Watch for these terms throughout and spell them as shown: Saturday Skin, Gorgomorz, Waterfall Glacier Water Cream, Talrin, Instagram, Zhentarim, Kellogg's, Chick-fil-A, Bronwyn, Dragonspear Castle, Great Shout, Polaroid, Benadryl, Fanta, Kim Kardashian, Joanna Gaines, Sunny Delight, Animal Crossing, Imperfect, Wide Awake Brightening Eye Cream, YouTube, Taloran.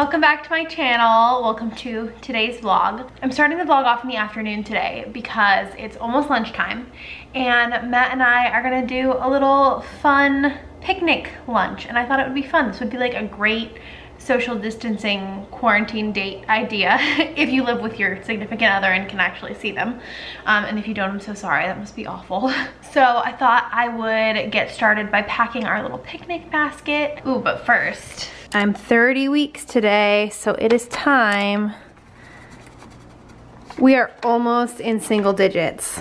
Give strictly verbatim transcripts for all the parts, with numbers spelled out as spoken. Welcome back to my channel. Welcome to today's vlog. I'm starting the vlog off in the afternoon today because it's almost lunchtime and Matt and I are gonna do a little fun picnic lunch, and I thought it would be fun. This would be like a great social distancing quarantine date idea if you live with your significant other and can actually see them. Um, and if you don't, I'm so sorry, that must be awful. So I thought I would get started by packing our little picnic basket. Ooh, but first, I'm thirty weeks today, so it is time. We are almost in single digits.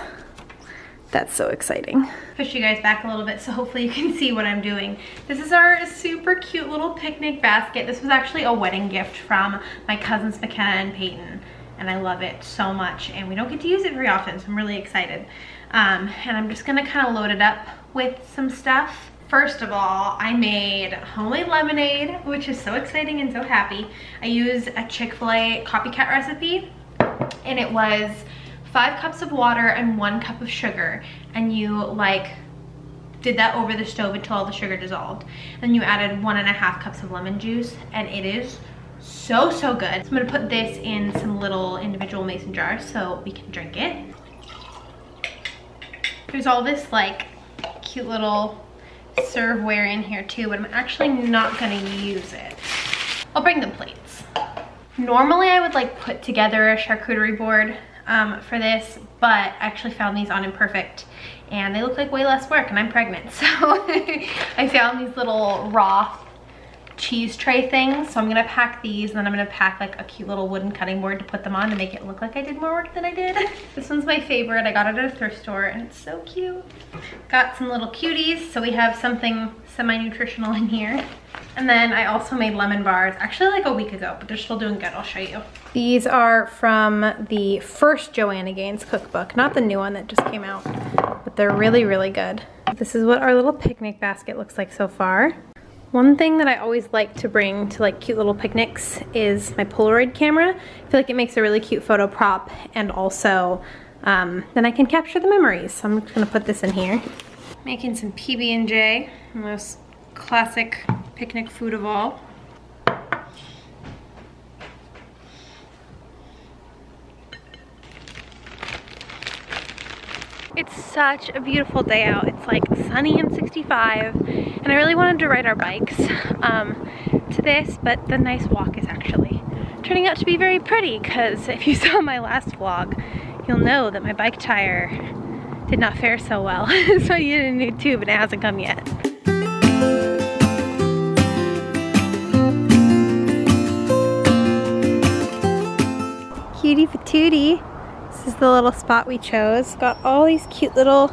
That's so exciting. Push you guys back a little bit so hopefully you can see what I'm doing. This is our super cute little picnic basket. This was actually a wedding gift from my cousins McKenna and Peyton, and I love it so much, and we don't get to use it very often, so I'm really excited. Um, and I'm just gonna kind of load it up with some stuff. First of all, I made homemade lemonade, which is so exciting and so happy. I used a Chick-fil-A copycat recipe, and it was five cups of water and one cup of sugar, and you like did that over the stove until all the sugar dissolved. Then you added one and a half cups of lemon juice, and it is so, so good. So I'm gonna put this in some little individual mason jars so we can drink it. There's all this like cute little serveware in here too, but I'm actually not gonna use it. I'll bring the plates. Normally I would like put together a charcuterie board Um, for this, but I actually found these on Imperfect and they look like way less work, and I'm pregnant, so I found these little raw cheese tray things, so I'm gonna pack these, and then I'm gonna pack like a cute little wooden cutting board to put them on to make it look like I did more work than I did. This one's my favorite. I got it at a thrift store and it's so cute. Got some little cuties, so we have something semi-nutritional in here. And then I also made lemon bars, actually like a week ago, but they're still doing good. I'll show you. These are from the first Joanna Gaines cookbook, not the new one that just came out, but they're really, really good. This is what our little picnic basket looks like so far. One thing that I always like to bring to like cute little picnics is my Polaroid camera. I feel like it makes a really cute photo prop, and also um, then I can capture the memories. So I'm just gonna put this in here. Making some P B and J, the most classic picnic food of all. It's such a beautiful day out. It's like sunny and sixty-five, and I really wanted to ride our bikes um, to this, but the nice walk is actually turning out to be very pretty, because if you saw my last vlog, you'll know that my bike tire did not fare so well. So you didn't need tube, and it hasn't come yet. Cutie patootie. This is the little spot we chose. Got all these cute little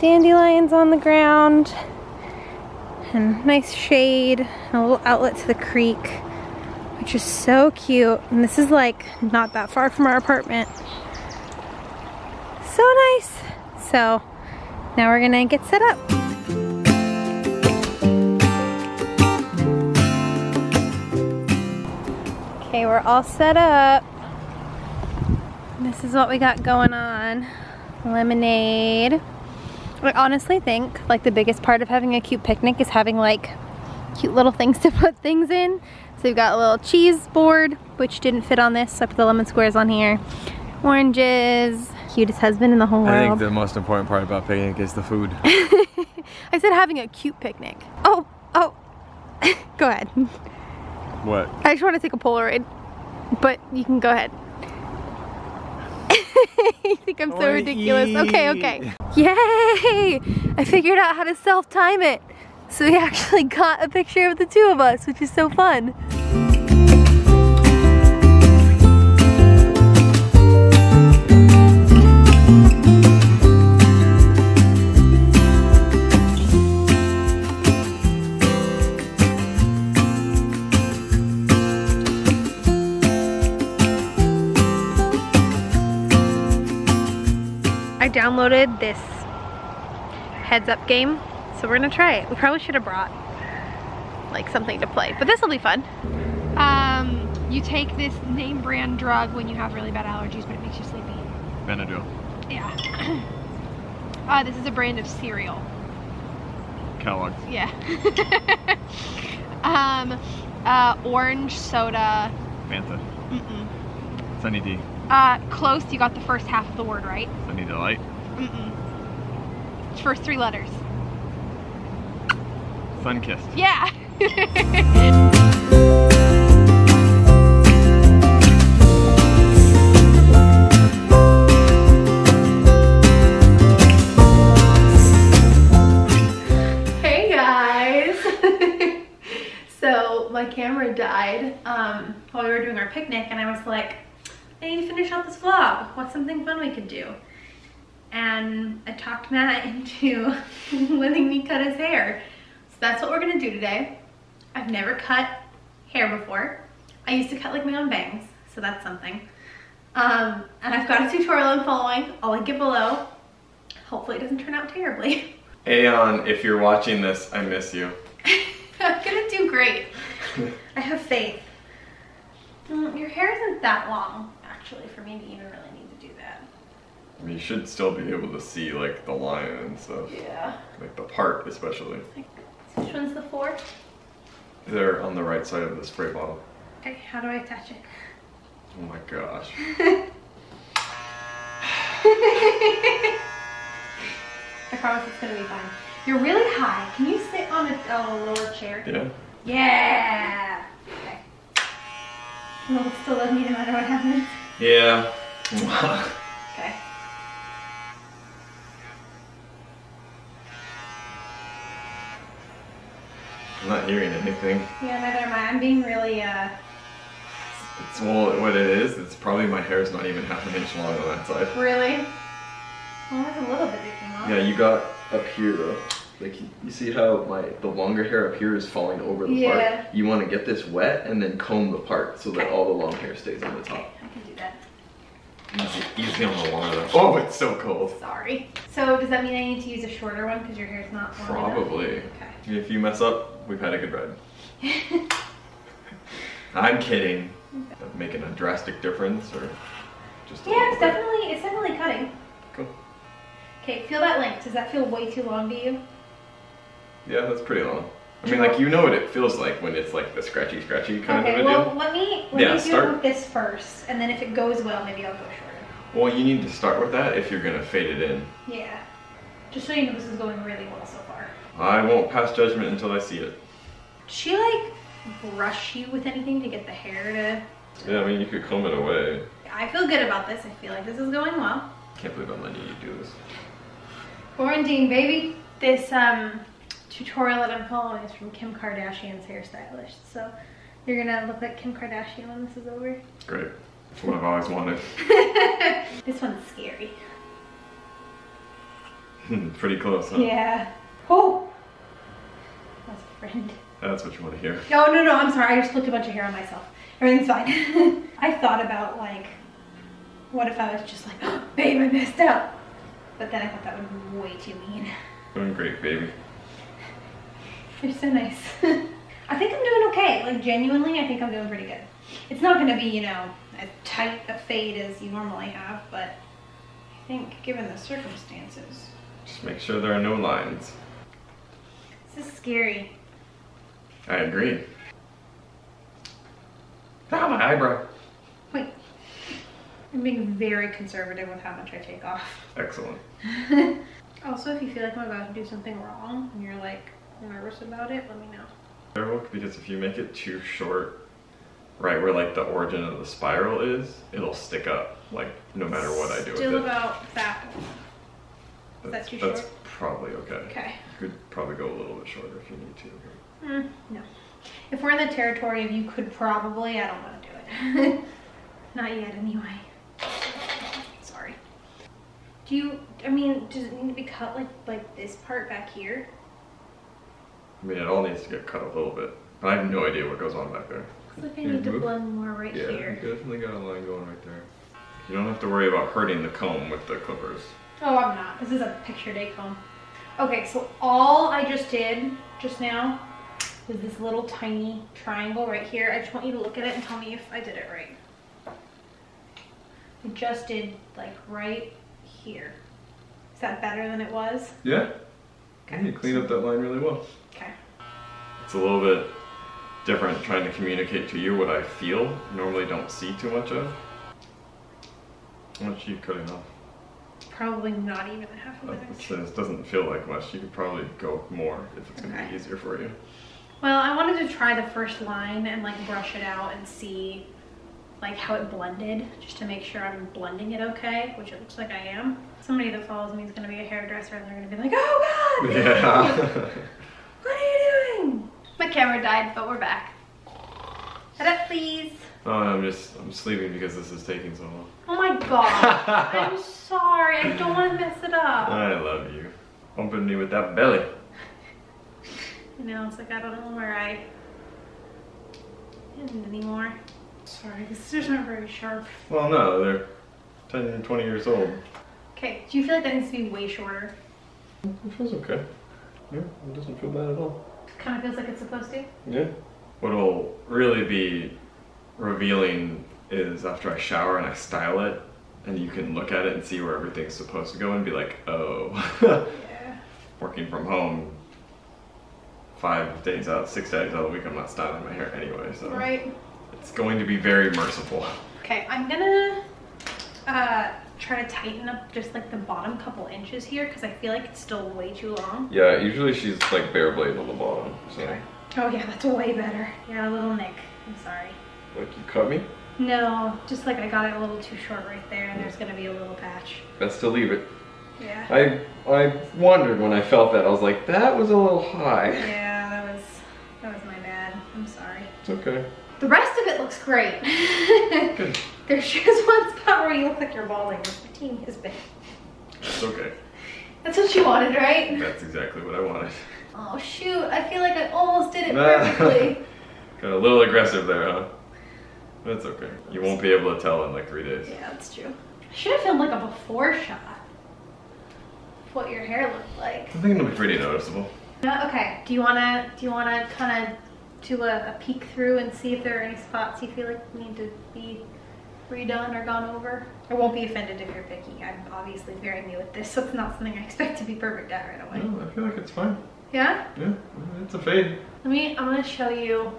dandelions on the ground and nice shade and a little outlet to the creek, which is so cute. And this is like not that far from our apartment. So nice. So now we're gonna get set up. Okay, we're all set up. This is what we got going on. Lemonade. I honestly think like the biggest part of having a cute picnic is having like cute little things to put things in. So we've got a little cheese board, which didn't fit on this, so I put the lemon squares on here. Oranges. Cutest husband in the whole world. I think the most important part about picnic is the food. I said having a cute picnic. Oh, oh. Go ahead. What? I just want to take a Polaroid, but you can go ahead. I think I'm so Oy. ridiculous. Okay, okay. Yay! I figured out how to self-time it. So we actually got a picture of the two of us, which is so fun. Downloaded this heads up game, so we're gonna try it. We probably should have brought like something to play, but this will be fun. Um, you take this name brand drug when you have really bad allergies, but it makes you sleepy. Benadryl. Yeah. Ah, uh, this is a brand of cereal. Kellogg's. Yeah. um, Uh, orange soda. Fanta. Mm-mm. Sunny D. Uh, close. You got the first half of the word right. Sunny Delight. Mm-mm. First three letters. Sun-kissed. Yeah. Hey guys. So my camera died um, while we were doing our picnic, and I was like, I need to finish out this vlog. What's something fun we could do? And I talked Matt into letting me cut his hair. That's what we're gonna do today. I've never cut hair before. I used to cut like my own bangs, so that's something. Um, and I've got a tutorial I'm following. I'll link it below. Hopefully it doesn't turn out terribly. Aeon, if you're watching this, I miss you. I'm gonna do great. I have faith. Mm, your hair isn't that long, actually, for me to even really need to do that. I mean, you should still be able to see like the line and stuff. Yeah. Like the part, especially. Like, which one's the four? They're on the right side of the spray bottle. Okay, how do I attach it? Oh my gosh. I promise it's gonna be fine. You're really high. Can you sit on a oh, lower chair? Yeah. Yeah! Okay. You'll still love me no matter what happens? Yeah. Okay. I'm not hearing anything. Yeah, neither am I. I'm being really, uh... It's, well, what it is, it's probably my hair is not even half an inch long on that side. Really? Well, that's a little bit icky, huh? Yeah, you got up here, though. Like, you, you see how my the longer hair up here is falling over the yeah. part? You want to get this wet and then comb the part so that all the long hair stays on the top. Okay, I can do that. Easy, easy on the water, though. Oh, it's so cold. Sorry. So, does that mean I need to use a shorter one because your hair's not long Probably. Enough? Okay. If you mess up, we've had a good ride. I'm kidding. Okay. Making a drastic difference, or just a yeah, it's bit. definitely it's definitely cutting. Cool. Okay, feel that length. Does that feel way too long to you? Yeah, that's pretty long. I mean, like, you know what it feels like when it's like the scratchy, scratchy kind okay, of a well, deal. Let me let yeah, me do start. With this first, and then if it goes well, maybe I'll go shorter. Well, you need to start with that if you're gonna fade it in. Yeah. Just so you know, this is going really well so far. I won't pass judgment until I see it. Did she like brush you with anything to get the hair to... Yeah, I mean, you could comb it away. I feel good about this. I feel like this is going well. Can't believe I'm letting you do this. Quarantine, baby. This um, tutorial that I'm following is from Kim Kardashian's hairstylist. So you're gonna look like Kim Kardashian when this is over. Great. That's what I've always wanted. This one's scary. Pretty close, huh? Yeah. Oh! That's a friend. That's what you want to hear. No, no, no, I'm sorry. I just flipped a bunch of hair on myself. Everything's fine. I thought about, like, what if I was just like, oh, babe, I messed up. But then I thought that would be way too mean. Doing great, baby. You're so nice. I think I'm doing okay. Like, genuinely, I think I'm doing pretty good. It's not going to be, you know, as tight a fade as you normally have, but I think given the circumstances. Just make sure there are no lines. This is scary. I agree. Ah, my eyebrow. Wait. I'm being very conservative with how much I take off. Excellent. Also, if you feel like I'm about to do something wrong and you're like nervous about it, let me know. Careful, because if you make it too short, right where like the origin of the spiral is, it'll stick up like no matter what I do with it. Still about that one. Is that too short? That's probably okay. Okay. You could probably go a little bit shorter if you need to. Mm, no. If we're in the territory of you could probably, I don't want to do it. Not yet, anyway. Sorry. Do you, I mean, does it need to be cut like, like this part back here? I mean, it all needs to get cut a little bit. I have no idea what goes on back there. Looks like I need to blend more right yeah, here. Yeah, you definitely got a line going right there. You don't have to worry about hurting the comb with the clippers. Oh, I'm not. This is a picture day comb. Okay, so all I just did just now was this little tiny triangle right here. I just want you to look at it and tell me if I did it right. I just did like right here. Is that better than it was? Yeah. Okay. You cleaned up that line really well. Okay. It's a little bit different, trying to communicate to you what I feel, normally don't see too much of. How much are you cutting off? Probably not even a half of it. This doesn't feel like much. You could probably go more if it's okay. Going to be easier for you. Well, I wanted to try the first line and like brush it out and see like how it blended, just to make sure I'm blending it okay, which it looks like I am. Somebody that follows me is going to be a hairdresser and they're going to be like, oh God! Yeah. What are you doing? My camera died, but we're back. Head up, please. Oh, I'm just, I'm sleeping because this is taking so long. Oh my God. I'm sorry. I don't want to mess it up. I love you. Bumping me with that belly. You know, it's like I don't know where I am anymore. Sorry, the scissors aren't very sharp. Well, no, they're ten, twenty years old. Okay, do you feel like that needs to be way shorter? It feels okay. Yeah, it doesn't feel bad at all. Kind of feels like it's supposed to? Yeah. What'll really be revealing is after I shower and I style it, and you can look at it and see where everything's supposed to go and be like, oh. Yeah. Working from home five days out, six days out of the week, I'm not styling my hair anyway, so. Right. It's going to be very merciful. Okay, I'm gonna uh, try to tighten up just like the bottom couple inches here because I feel like it's still way too long. Yeah, usually she's like bare blade on the bottom, so. Okay. Oh yeah, that's way better. Yeah, a little nick, I'm sorry. Like you cut me? No, just like I got it a little too short right there, and there's gonna be a little patch. Best to leave it. Yeah. I I wondered when I felt that. I was like, that was a little high. Yeah, that was that was my bad. I'm sorry. It's okay. The rest of it looks great. Good. There's just one spot where you look like you're balding, which my team has been. That's okay. That's what you wanted, right? That's exactly what I wanted. Oh shoot! I feel like I almost did it perfectly. Got a little aggressive there, huh? That's okay. You won't be able to tell in like three days. Yeah, that's true. I should have filmed like a before shot of what your hair looked like. I think it'll be pretty noticeable. Uh, okay. Do you wanna do you wanna kind of do a, a peek through and see if there are any spots you feel like need to be redone or gone over? I won't be offended if you're picky. I'm obviously very new at this, so it's not something I expect to be perfect at right away. No, I feel like it's fine. Yeah. Yeah, it's a fade. Let me. I'm gonna show you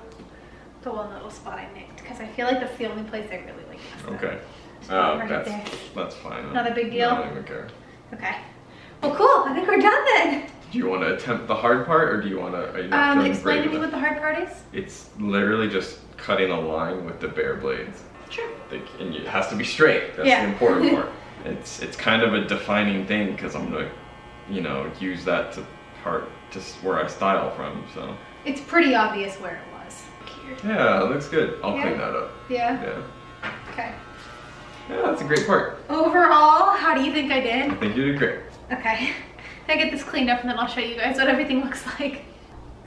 the one little spot I nicked, because I feel like that's the only place I really like that. Okay. So uh, right that's, there. That's fine. Not a big deal? I don't even care. Okay. Well, cool. I think we're done then. Do you want to attempt the hard part, or do you want to... Are you not um, explain to me what the hard part is? It's literally just cutting a line with the bare blades. Sure. They, and it has to be straight. That's yeah. the important part. It's, it's kind of a defining thing, because I'm going to, you know, use that to part just where I style from, so... It's pretty obvious where it was. Yeah, it looks good. I'll yeah. clean that up. Yeah? Yeah. Okay. Yeah, that's a great part. Overall, how do you think I did? I think you did great. Okay. I get this cleaned up and then I'll show you guys what everything looks like.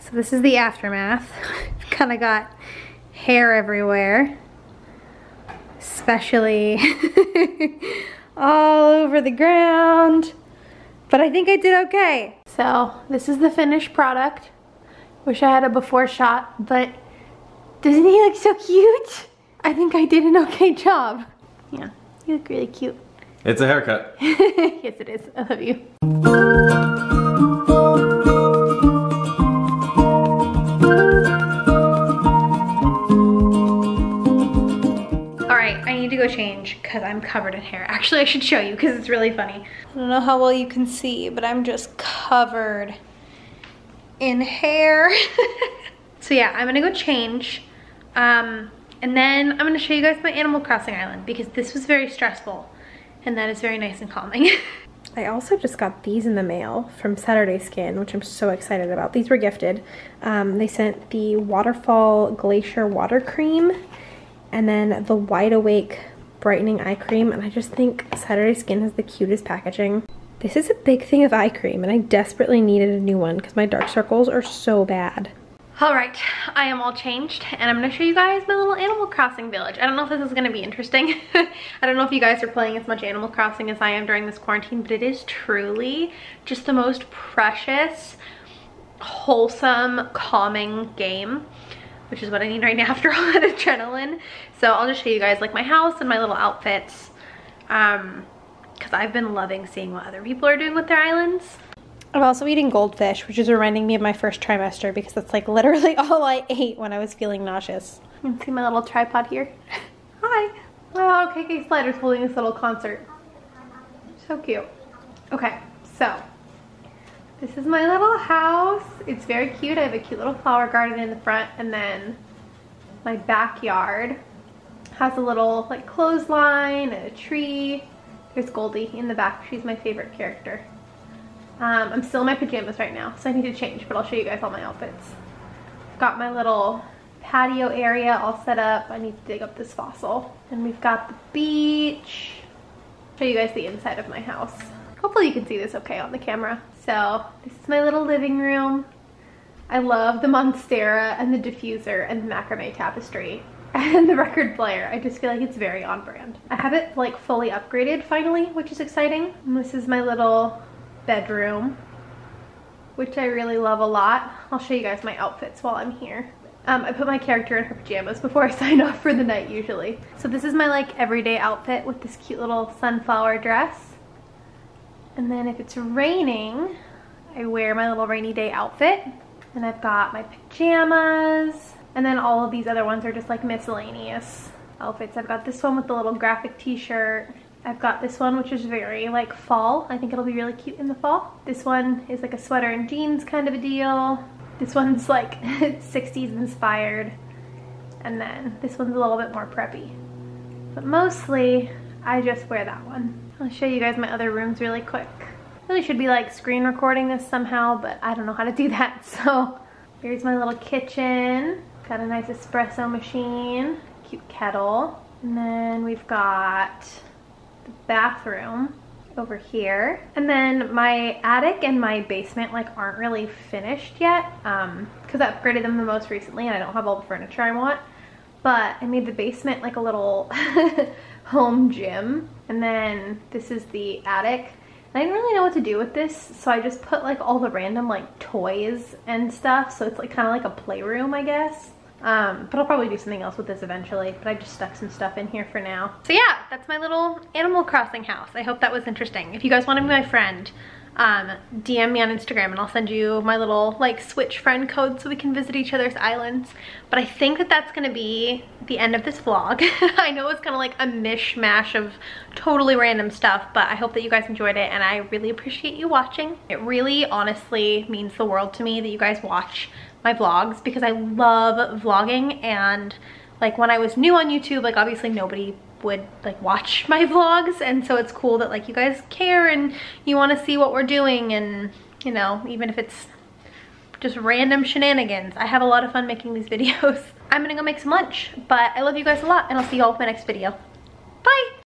So this is the aftermath. Kind of got hair everywhere. Especially all over the ground. But I think I did okay. So this is the finished product. Wish I had a before shot, but... Doesn't he look so cute? I think I did an okay job. Yeah, you look really cute. It's a haircut. Yes, it is. I love you. To go change because I'm covered in hair. Actually, I should show you because it's really funny. I don't know how well you can see, but I'm just covered in hair. So yeah, I'm gonna go change um, and then I'm gonna show you guys my Animal Crossing island because this was very stressful and that is very nice and calming. I also just got these in the mail from Saturday Skin, which I'm so excited about. These were gifted. Um, they sent the Waterfall Glacier Water Cream and then the Wide Awake Brightening Eye Cream, and I just think Saturday Skin has the cutest packaging. This is a big thing of eye cream, and I desperately needed a new one because my dark circles are so bad. All right, I am all changed, and I'm gonna show you guys my little Animal Crossing village. I don't know if this is gonna be interesting. I don't know if you guys are playing as much Animal Crossing as I am during this quarantine, but it is truly just the most precious, wholesome, calming game, which is what I need right now after all that adrenaline. So I'll just show you guys like my house and my little outfits, um, because I've been loving seeing what other people are doing with their islands. I'm also eating goldfish, which is reminding me of my first trimester because that's like literally all I ate when I was feeling nauseous. You can see my little tripod here. Hi. Wow, K K Slider's holding this little concert. So cute. Okay, so this is my little house. It's very cute. I have a cute little flower garden in the front, and then my backyard has a little like clothesline and a tree. There's Goldie in the back. She's my favorite character. Um, I'm still in my pajamas right now, so I need to change, but I'll show you guys all my outfits. I've got my little patio area all set up. I need to dig up this fossil. And we've got the beach. Show you guys the inside of my house. Hopefully you can see this okay on the camera. So this is my little living room. I love the Monstera and the diffuser and the macrame tapestry and the record player. I just feel like it's very on brand. I have it like fully upgraded finally, which is exciting. And this is my little bedroom, which I really love a lot. I'll show you guys my outfits while I'm here. Um, I put my character in her pajamas before I sign off for the night usually. So this is my like everyday outfit with this cute little sunflower dress. And then if it's raining, I wear my little rainy day outfit. And I've got my pajamas. And then all of these other ones are just like miscellaneous outfits. I've got this one with the little graphic t-shirt. I've got this one, which is very like fall. I think it'll be really cute in the fall. This one is like a sweater and jeans kind of a deal. This one's like sixties inspired. And then this one's a little bit more preppy. But mostly I just wear that one. I'll show you guys my other rooms really quick. Really should be like screen recording this somehow, but I don't know how to do that. So here's my little kitchen. Got a nice espresso machine, cute kettle. And then we've got the bathroom over here, and then my attic and my basement like aren't really finished yet um because I upgraded them the most recently and I don't have all the furniture I want, but I made the basement like a little home gym. And then this is the attic, and I didn't really know what to do with this, so I just put like all the random like toys and stuff, so it's like kind of like a playroom, I guess. Um, but I'll probably do something else with this eventually, but I just stuck some stuff in here for now. So yeah, that's my little Animal Crossing house. I hope that was interesting. If you guys want to be my friend, um, D M me on Instagram and I'll send you my little like Switch friend code so we can visit each other's islands. But I think that that's going to be the end of this vlog. I know it's kind of like a mishmash of totally random stuff, but I hope that you guys enjoyed it, and I really appreciate you watching. It really honestly means the world to me that you guys watch my vlogs, because I love vlogging, and like when I was new on YouTube, like obviously nobody would like watch my vlogs, and so it's cool that like you guys care and you want to see what we're doing, and you know, even if it's just random shenanigans, I have a lot of fun making these videos. I'm gonna go make some lunch, but I love you guys a lot, and I'll see you all with my next video. Bye!